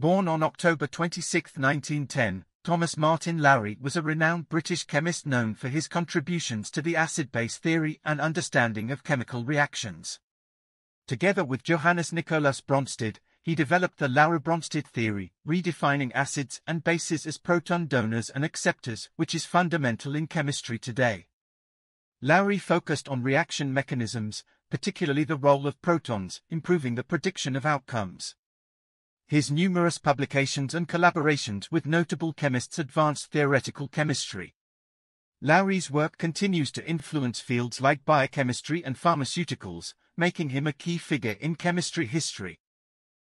Born on October 26, 1910, Thomas Martin Lowry was a renowned British chemist known for his contributions to the acid-base theory and understanding of chemical reactions. Together with Johannes Nicolaus Bronsted, he developed the Lowry-Bronsted theory, redefining acids and bases as proton donors and acceptors, which is fundamental in chemistry today. Lowry focused on reaction mechanisms, particularly the role of protons, improving the prediction of outcomes. His numerous publications and collaborations with notable chemists advanced theoretical chemistry. Lowry's work continues to influence fields like biochemistry and pharmaceuticals, making him a key figure in chemistry history.